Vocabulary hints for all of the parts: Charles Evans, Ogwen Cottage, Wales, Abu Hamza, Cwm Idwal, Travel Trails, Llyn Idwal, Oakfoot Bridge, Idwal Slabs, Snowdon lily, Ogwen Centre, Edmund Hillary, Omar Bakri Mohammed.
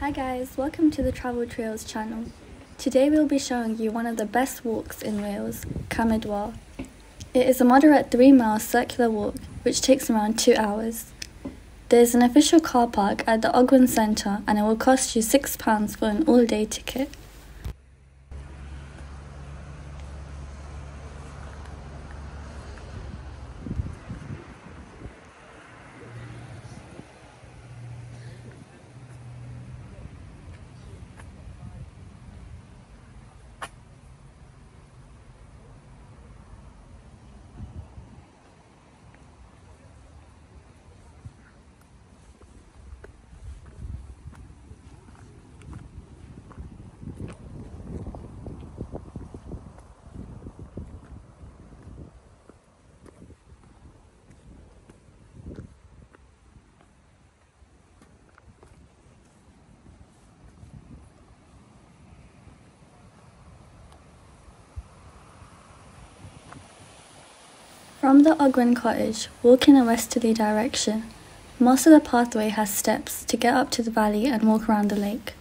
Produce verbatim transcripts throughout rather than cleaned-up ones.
Hi guys, welcome to the Travel Trails channel. Today we'll be showing you one of the best walks in Wales, Cwm Idwal. It is a moderate three mile circular walk which takes around two hours. There is an official car park at the Ogwen Centre and it will cost you six pounds for an all-day ticket. From the Ogwen Cottage, walk in a westerly direction. Most of the pathway has steps to get up to the valley and walk around the lake.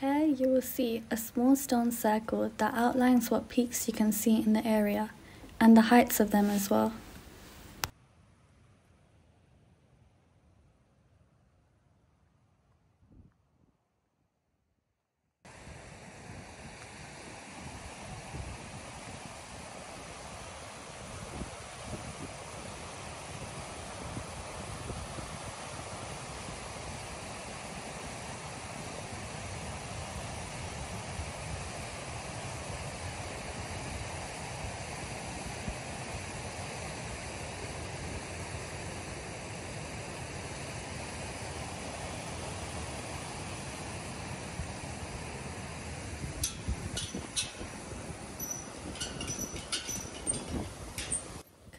Here you will see a small stone circle that outlines what peaks you can see in the area, and the heights of them as well.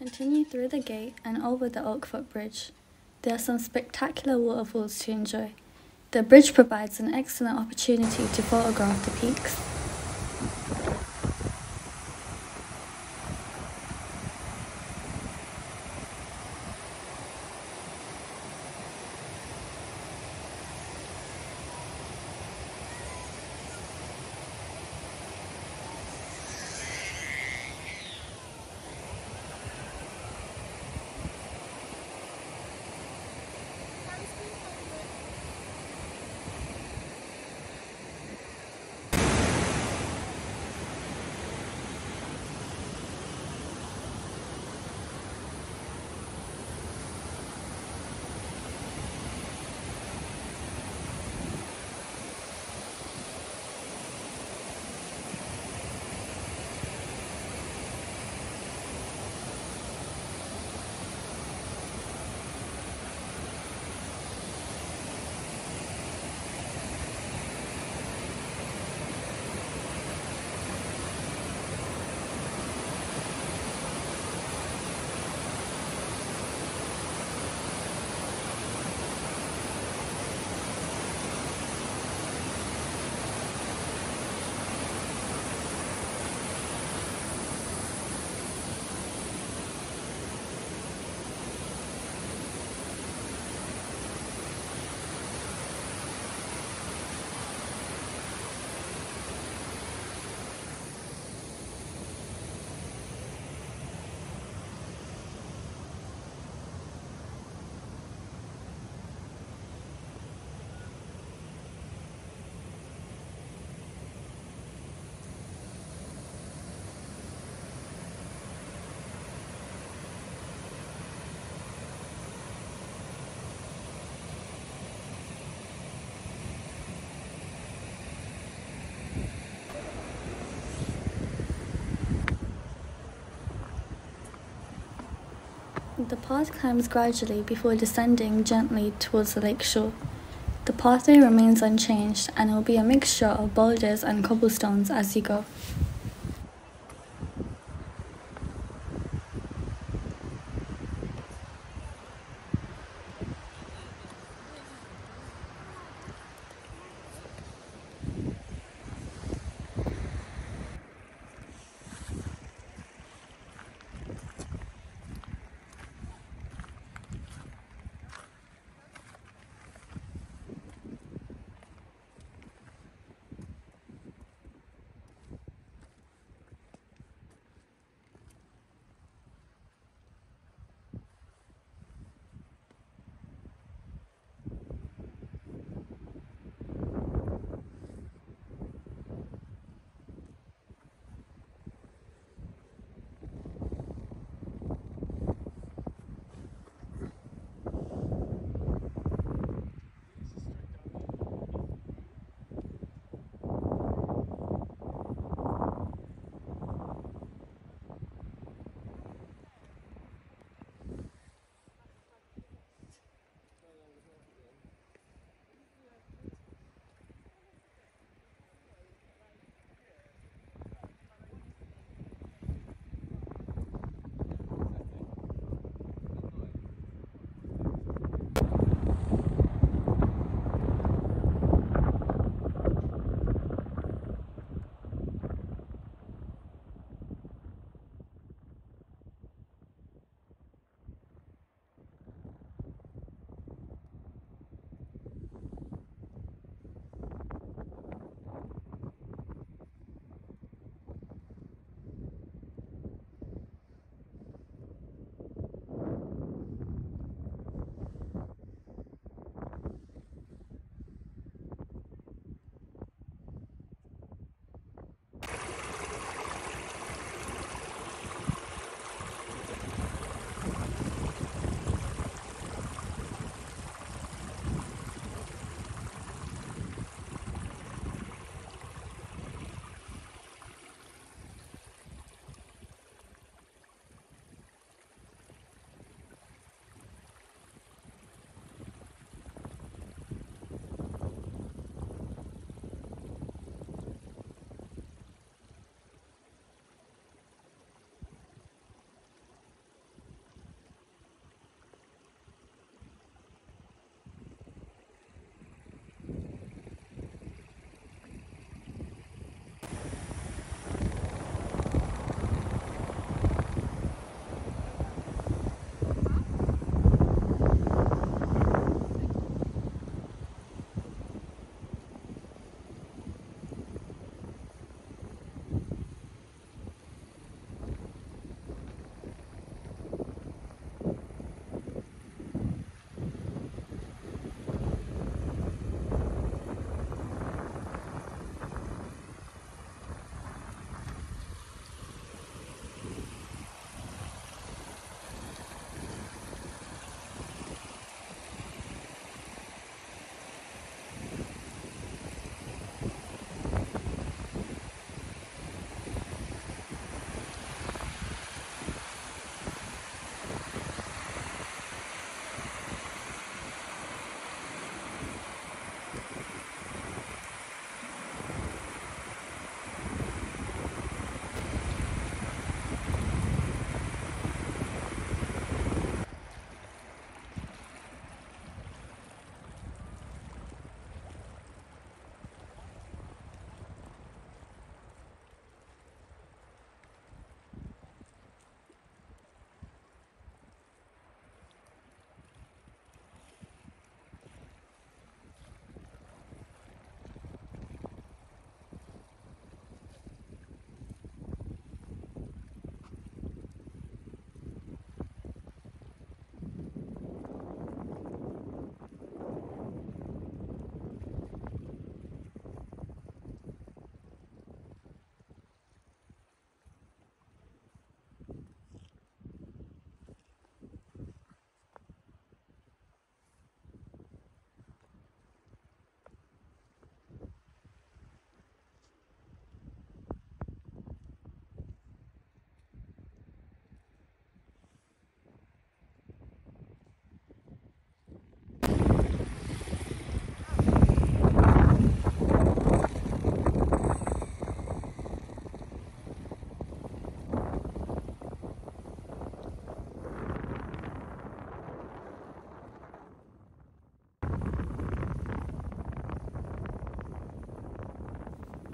Continue through the gate and over the Oakfoot Bridge. There are some spectacular waterfalls to enjoy. The bridge provides an excellent opportunity to photograph the peaks. The path climbs gradually before descending gently towards the lakeshore. The pathway remains unchanged and it will be a mixture of boulders and cobblestones as you go.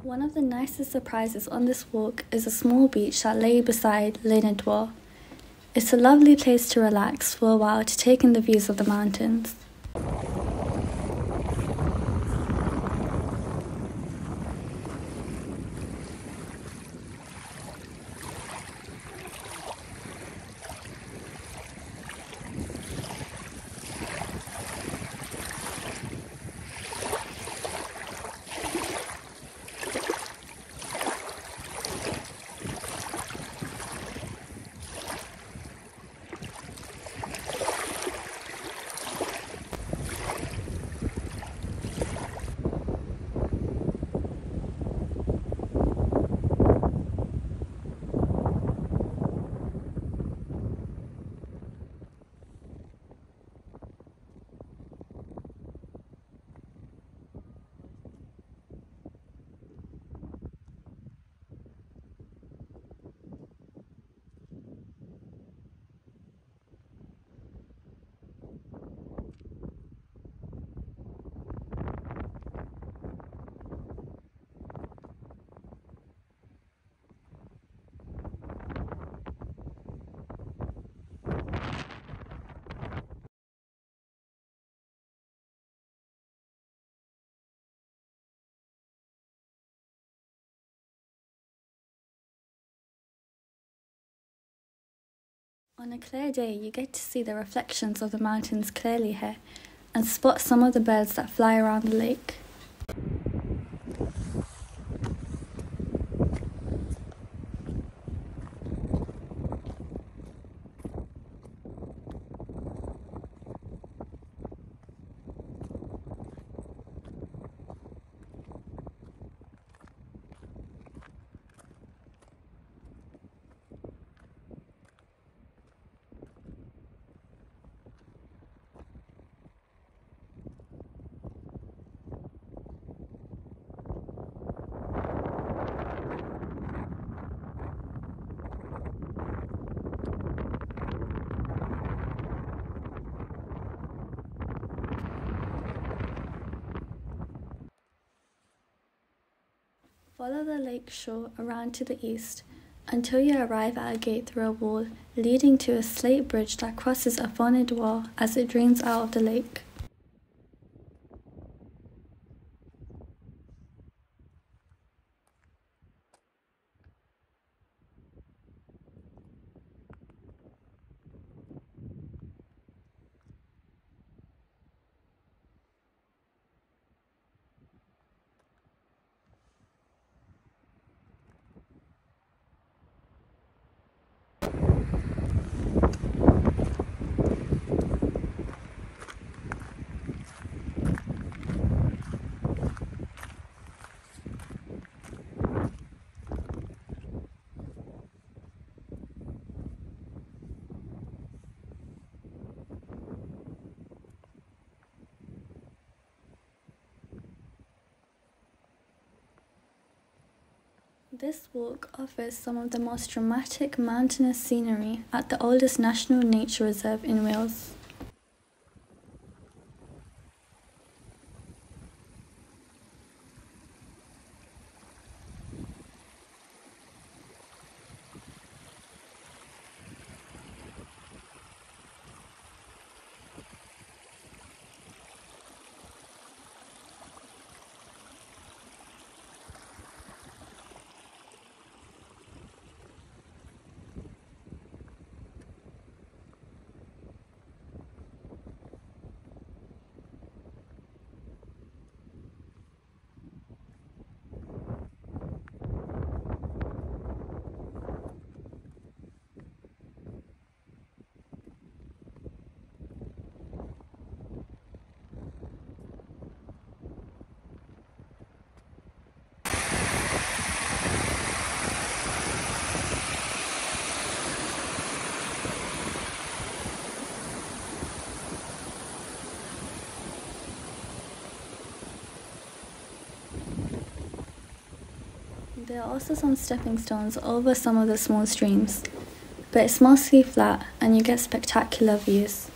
One of the nicest surprises on this walk is a small beach that lay beside Llyn Idwal. It's a lovely place to relax for a while to take in the views of the mountains. On a clear day, you get to see the reflections of the mountains clearly here and spot some of the birds that fly around the lake. Follow the lake shore around to the east until you arrive at a gate through a wall leading to a slate bridge that crosses a Llyn Idwal as it drains out of the lake. This walk offers some of the most dramatic mountainous scenery at the oldest national nature reserve in Wales. There are also some stepping stones over some of the small streams, but it's mostly flat and you get spectacular views.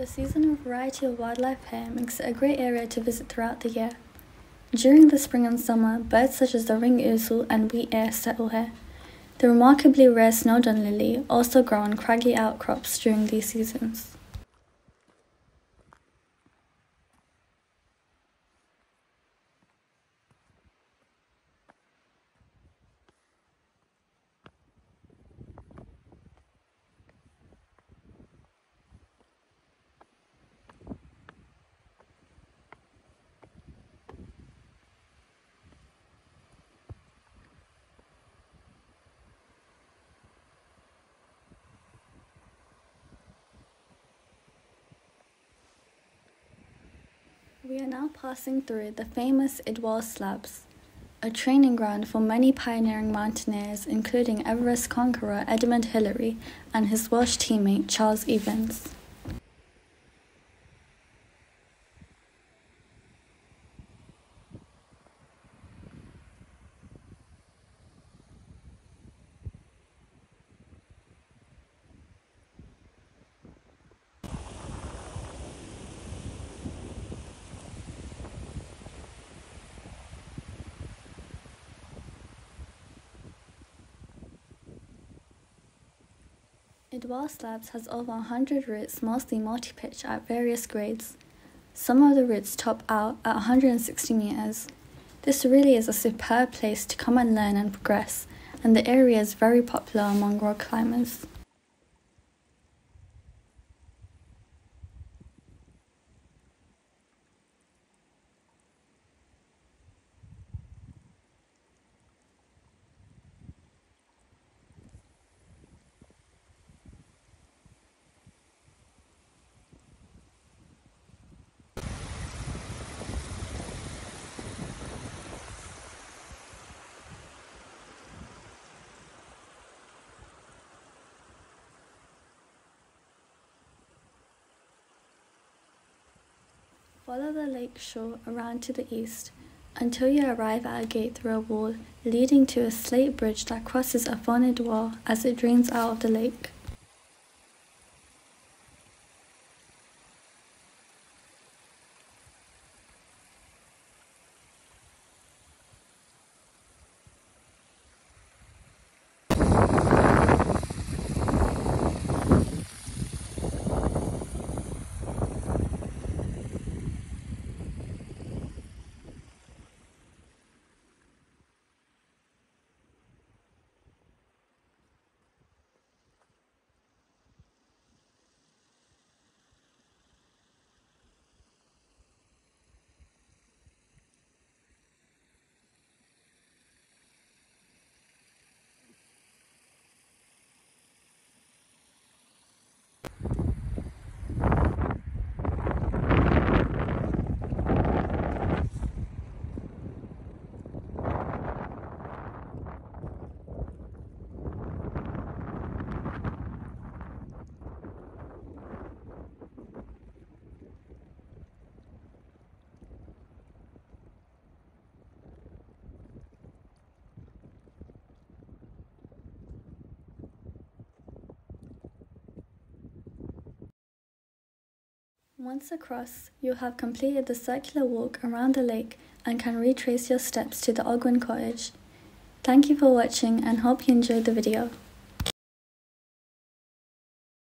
The seasonal variety of wildlife here makes it a great area to visit throughout the year. During the spring and summer, birds such as the ring ouzel and wheat ear settle here. The remarkably rare Snowdon lily also grow on craggy outcrops during these seasons. We are now passing through the famous Idwal Slabs, a training ground for many pioneering mountaineers including Everest conqueror Edmund Hillary and his Welsh teammate Charles Evans. Idwal Slabs has over one hundred routes, mostly multi-pitch at various grades. Some of the routes top out at one hundred sixty metres. This really is a superb place to come and learn and progress, and the area is very popular among rock climbers. Follow the lake shore around to the east until you arrive at a gate through a wall leading to a slate bridge that crosses a faunted wall as it drains out of the lake. Once across, you'll have completed the circular walk around the lake and can retrace your steps to the Ogwen Cottage. Thank you for watching and hope you enjoyed the video.